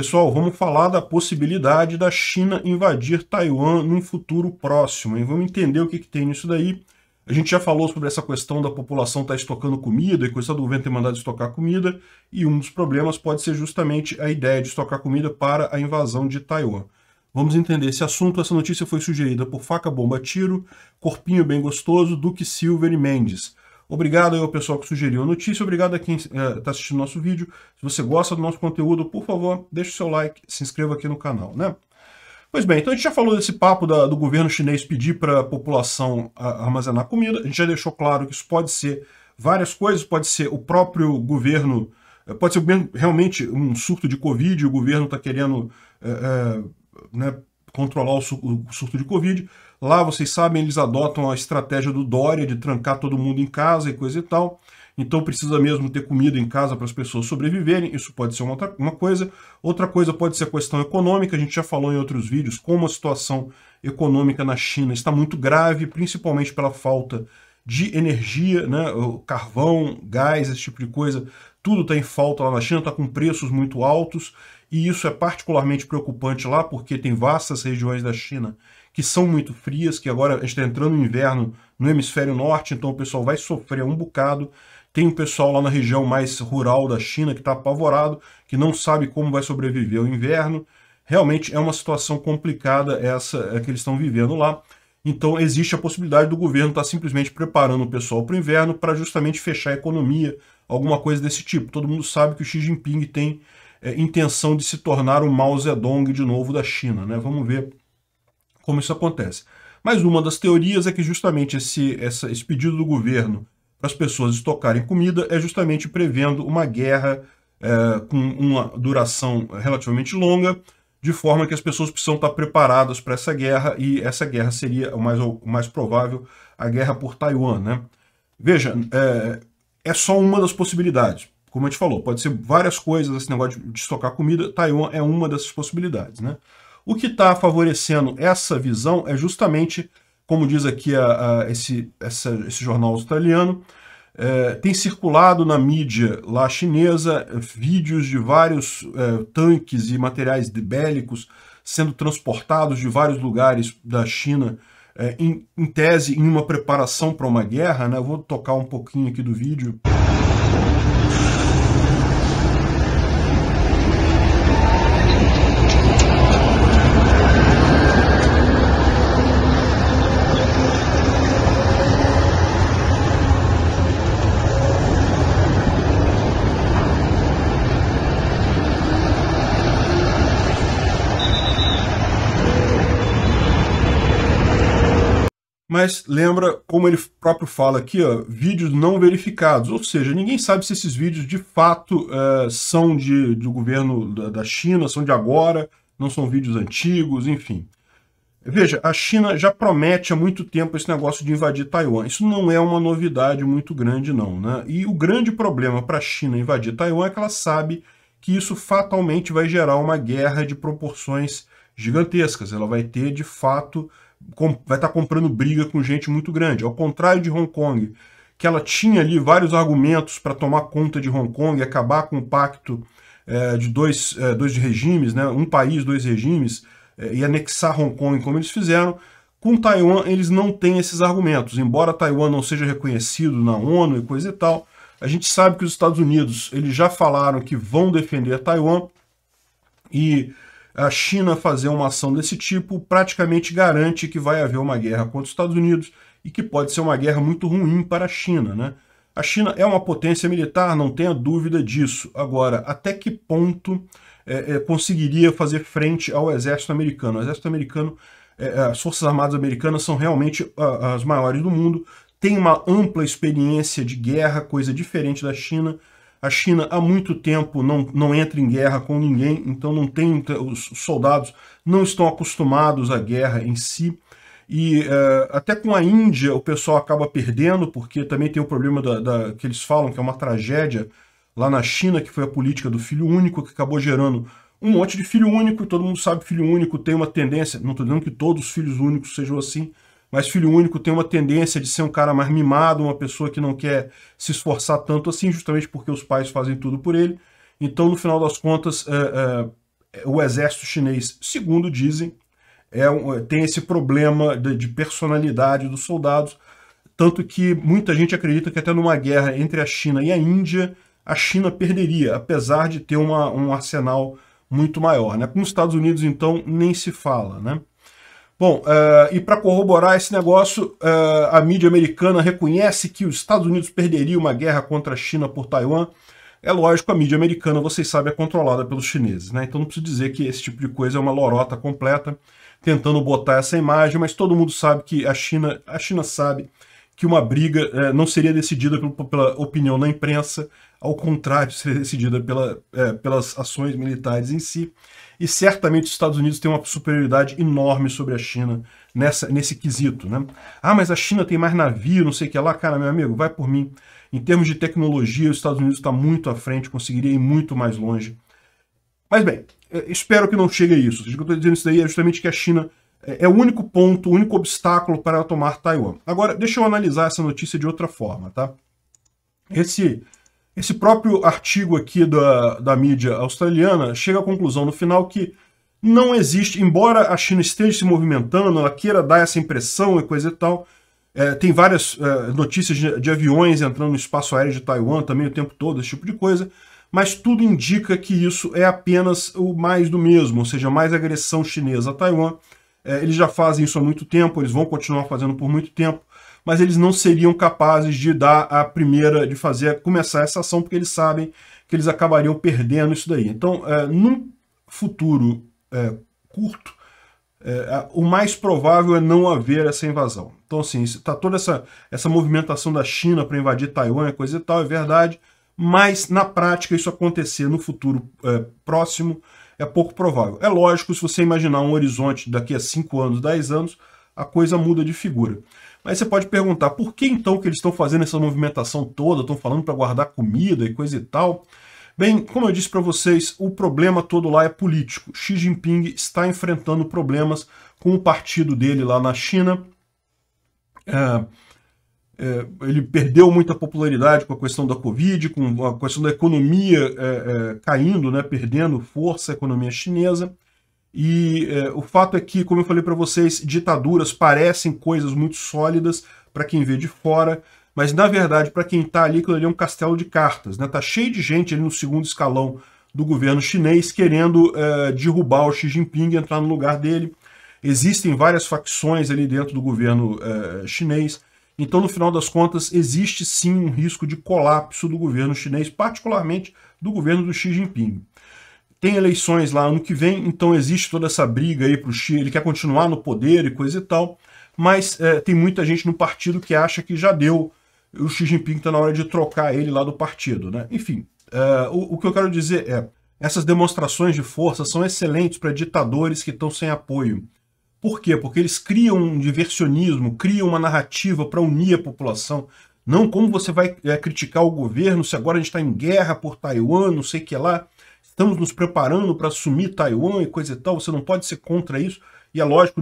Pessoal, vamos falar da possibilidade da China invadir Taiwan num futuro próximo, hein? Vamos entender o que tem nisso daí. A gente já falou sobre essa questão da população estar estocando comida e coisa do governo ter mandado estocar comida, e um dos problemas pode ser justamente a ideia de estocar comida para a invasão de Taiwan. Vamos entender esse assunto. Essa notícia foi sugerida por Faca, Bomba, Tiro, Corpinho Bem Gostoso, Duque Silver e Mendes. Obrigado aí ao pessoal que sugeriu a notícia, obrigado a quem está assistindo nosso vídeo. Se você gosta do nosso conteúdo, por favor, deixe o seu like, se inscreva aqui no canal, né? Pois bem, então a gente já falou desse papo do governo chinês pedir para a população armazenar comida. A gente já deixou claro que isso pode ser várias coisas, pode ser o próprio governo, pode ser realmente um surto de Covid, o governo está querendo né, controlar o surto de Covid. Lá, vocês sabem, eles adotam a estratégia do Dória de trancar todo mundo em casa e coisa e tal. Então precisa mesmo ter comida em casa para as pessoas sobreviverem, isso pode ser uma coisa. Outra coisa pode ser a questão econômica, a gente já falou em outros vídeos como a situação econômica na China está muito grave, principalmente pela falta de energia, né? O carvão, gás, esse tipo de coisa, tudo está em falta lá na China, está com preços muito altos, e isso é particularmente preocupante lá, porque tem vastas regiões da China que são muito frias, que agora a gente está entrando no inverno no hemisfério norte, então o pessoal vai sofrer um bocado. Tem um pessoal lá na região mais rural da China que está apavorado, que não sabe como vai sobreviver ao inverno. Realmente é uma situação complicada essa que eles estão vivendo lá. Então existe a possibilidade do governo estar simplesmente preparando o pessoal para o inverno para justamente fechar a economia, alguma coisa desse tipo. Todo mundo sabe que o Xi Jinping tem intenção de se tornar o Mao Zedong de novo da China, né? Vamos ver como isso acontece. Mas uma das teorias é que justamente esse pedido do governo para as pessoas estocarem comida é justamente prevendo uma guerra com uma duração relativamente longa, de forma que as pessoas precisam estar preparadas para essa guerra, e essa guerra seria o mais provável, a guerra por Taiwan, né? Veja, é só uma das possibilidades. Como a gente falou, pode ser várias coisas esse negócio de estocar comida. Taiwan é uma dessas possibilidades, né? O que está favorecendo essa visão é justamente, como diz aqui esse jornal australiano, tem circulado na mídia lá chinesa vídeos de vários tanques e materiais bélicos sendo transportados de vários lugares da China, em tese, em uma preparação para uma guerra, né? Eu vou tocar um pouquinho aqui do vídeo. Mas lembra, como ele próprio fala aqui, ó, vídeos não verificados, ou seja, ninguém sabe se esses vídeos de fato são do governo da China, são de agora, não são vídeos antigos, enfim. Veja, a China já promete há muito tempo esse negócio de invadir Taiwan. Isso não é uma novidade muito grande não, né? E o grande problema para a China invadir Taiwan é que ela sabe que isso fatalmente vai gerar uma guerra de proporções gigantescas. Ela vai ter, de fato, vai estar comprando briga com gente muito grande. Ao contrário de Hong Kong, que ela tinha ali vários argumentos para tomar conta de Hong Kong e acabar com o pacto de dois regimes, né? Um país, dois regimes, e anexar Hong Kong como eles fizeram. Com Taiwan, eles não têm esses argumentos. Embora Taiwan não seja reconhecido na ONU e coisa e tal, a gente sabe que os Estados Unidos, eles já falaram que vão defender Taiwan, e a China fazer uma ação desse tipo praticamente garante que vai haver uma guerra contra os Estados Unidos, e que pode ser uma guerra muito ruim para a China, né? A China é uma potência militar, não tenha dúvida disso. Agora, até que ponto conseguiria fazer frente ao exército americano? O exército americano, as forças armadas americanas são realmente as maiores do mundo, tem uma ampla experiência de guerra, coisa diferente da China. A China há muito tempo não entra em guerra com ninguém, então não tem, os soldados não estão acostumados à guerra em si. E até com a Índia o pessoal acaba perdendo, porque também tem o problema que eles falam que é uma tragédia lá na China, que foi a política do filho único, que acabou gerando um monte de filho único, e todo mundo sabe que filho único tem uma tendência, não estou dizendo que todos os filhos únicos sejam assim, mas filho único tem uma tendência de ser um cara mais mimado, uma pessoa que não quer se esforçar tanto assim, justamente porque os pais fazem tudo por ele. Então, no final das contas, o exército chinês, segundo dizem, tem esse problema de personalidade dos soldados, tanto que muita gente acredita que até numa guerra entre a China e a Índia, a China perderia, apesar de ter um arsenal muito maior, né? Com os Estados Unidos, então, nem se fala, né? Bom, e para corroborar esse negócio, a mídia americana reconhece que os Estados Unidos perderia uma guerra contra a China por Taiwan. É lógico, a mídia americana, vocês sabem, é controlada pelos chineses, né? Então não preciso dizer que esse tipo de coisa é uma lorota completa, tentando botar essa imagem, mas todo mundo sabe que a China sabe que uma briga não seria decidida pela opinião da imprensa, ao contrário, seria decidida pelas ações militares em si. E certamente os Estados Unidos têm uma superioridade enorme sobre a China nesse quesito, né? Ah, mas a China tem mais navio, não sei o que lá. Cara, meu amigo, vai por mim. Em termos de tecnologia, os Estados Unidos está muito à frente, conseguiria ir muito mais longe. Mas bem, espero que não chegue a isso. O que eu estou dizendo isso daí é justamente que a China é o único ponto, o único obstáculo para ela tomar Taiwan. Agora, deixa eu analisar essa notícia de outra forma, tá? Esse próprio artigo aqui da mídia australiana chega à conclusão no final que não existe, embora a China esteja se movimentando, ela queira dar essa impressão e coisa e tal, tem várias notícias de aviões entrando no espaço aéreo de Taiwan também o tempo todo, esse tipo de coisa, mas tudo indica que isso é apenas o mais do mesmo, ou seja, mais agressão chinesa a Taiwan. Eles já fazem isso há muito tempo, eles vão continuar fazendo por muito tempo, mas eles não seriam capazes de dar a primeira, de fazer, começar essa ação, porque eles sabem que eles acabariam perdendo isso daí. Então, num futuro curto, o mais provável é não haver essa invasão. Então, assim, está toda essa movimentação da China para invadir Taiwan, coisa e tal, é verdade, mas na prática isso acontecer no futuro próximo é pouco provável. É lógico, se você imaginar um horizonte daqui a 5 anos, 10 anos, a coisa muda de figura. Mas você pode perguntar, por que então que eles estão fazendo essa movimentação toda, estão falando para guardar comida e coisa e tal? Bem, como eu disse para vocês, o problema todo lá é político. Xi Jinping está enfrentando problemas com o partido dele lá na China. Ele perdeu muita popularidade com a questão da Covid, com a questão da economia caindo, né, perdendo força a economia chinesa. E o fato é que, como eu falei para vocês, ditaduras parecem coisas muito sólidas para quem vê de fora, mas na verdade para quem está ali, aquilo ali é um castelo de cartas, né? Tá cheio de gente ali no segundo escalão do governo chinês querendo derrubar o Xi Jinping e entrar no lugar dele. Existem várias facções ali dentro do governo chinês, então no final das contas existe sim um risco de colapso do governo chinês, particularmente do governo do Xi Jinping. Tem eleições lá ano que vem, então existe toda essa briga aí pro Xi, ele quer continuar no poder e coisa e tal, mas tem muita gente no partido que acha que já deu, o Xi Jinping tá na hora de trocar ele lá do partido, né? Enfim, o que eu quero dizer é, essas demonstrações de força são excelentes para ditadores que estão sem apoio. Por quê? Porque eles criam um diversionismo, criam uma narrativa para unir a população. Não, como você vai criticar o governo se agora a gente está em guerra por Taiwan, não sei o que lá, estamos nos preparando para assumir Taiwan e coisa e tal, você não pode ser contra isso. E é lógico,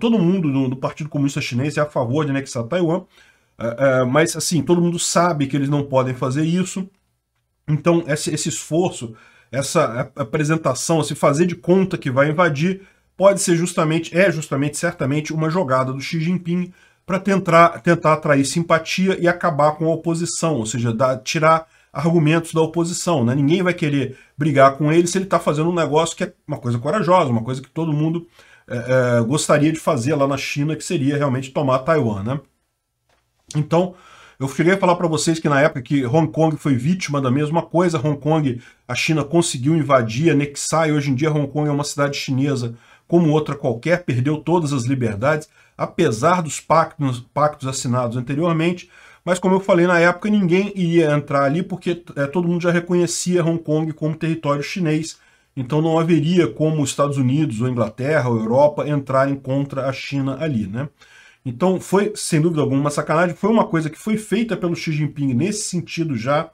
todo mundo do Partido Comunista Chinês é a favor de anexar Taiwan, mas assim, todo mundo sabe que eles não podem fazer isso. Então esse esforço, essa apresentação, se fazer de conta que vai invadir, pode ser certamente uma jogada do Xi Jinping para tentar atrair simpatia e acabar com a oposição, ou seja, tirar argumentos da oposição, né? Ninguém vai querer brigar com ele se ele está fazendo um negócio que é uma coisa corajosa, uma coisa que todo mundo gostaria de fazer lá na China, que seria realmente tomar Taiwan, né? Então, eu cheguei a falar para vocês que na época que Hong Kong foi vítima da mesma coisa, Hong Kong, a China conseguiu invadir, anexar, e hoje em dia Hong Kong é uma cidade chinesa como outra qualquer, perdeu todas as liberdades, apesar dos pactos assinados anteriormente. Mas como eu falei, na época ninguém ia entrar ali porque todo mundo já reconhecia Hong Kong como território chinês, então não haveria como os Estados Unidos, ou Inglaterra, ou Europa entrarem contra a China ali, né? Então foi, sem dúvida alguma, uma sacanagem, foi uma coisa que foi feita pelo Xi Jinping nesse sentido já,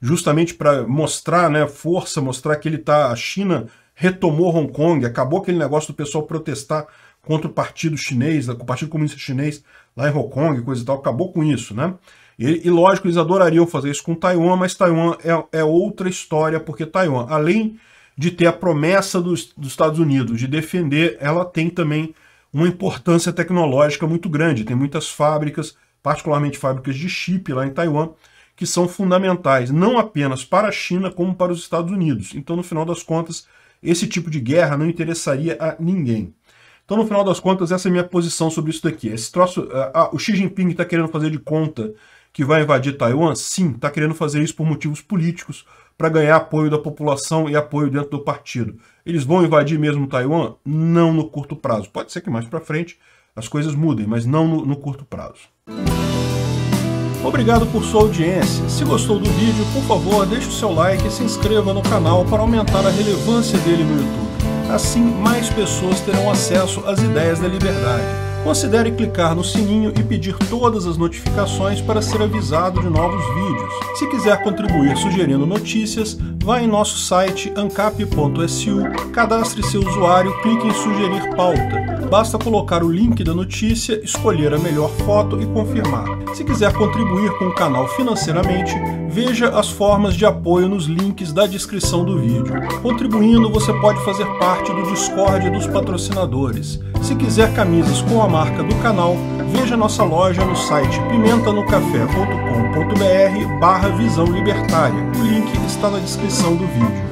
justamente para mostrar, né, força, mostrar que ele tá, a China retomou Hong Kong, acabou aquele negócio do pessoal protestar contra o partido chinês, o Partido Comunista Chinês lá em Hong Kong, coisa e tal, acabou com isso, né? E lógico, eles adorariam fazer isso com Taiwan, mas Taiwan é outra história, porque Taiwan, além de ter a promessa dos Estados Unidos de defender, ela tem também uma importância tecnológica muito grande. Tem muitas fábricas, particularmente fábricas de chip lá em Taiwan, que são fundamentais, não apenas para a China, como para os Estados Unidos. Então, no final das contas, esse tipo de guerra não interessaria a ninguém. Então, no final das contas, essa é a minha posição sobre isso daqui. Esse troço, o Xi Jinping está querendo fazer de conta que vai invadir Taiwan? Sim, está querendo fazer isso por motivos políticos, para ganhar apoio da população e apoio dentro do partido. Eles vão invadir mesmo Taiwan? Não no curto prazo. Pode ser que mais para frente as coisas mudem, mas não no curto prazo. Obrigado por sua audiência. Se gostou do vídeo, por favor, deixe o seu like e se inscreva no canal para aumentar a relevância dele no YouTube. Assim, mais pessoas terão acesso às ideias da liberdade. Considere clicar no sininho e pedir todas as notificações para ser avisado de novos vídeos. Se quiser contribuir sugerindo notícias, vá em nosso site ancap.su, cadastre seu usuário, clique em sugerir pauta. Basta colocar o link da notícia, escolher a melhor foto e confirmar. Se quiser contribuir com o canal financeiramente, veja as formas de apoio nos links da descrição do vídeo. Contribuindo, você pode fazer parte do Discord dos patrocinadores. Se quiser camisas com a marca do canal, veja nossa loja no site pimentanocafé.com.br/visão libertária. O link está na descrição do vídeo.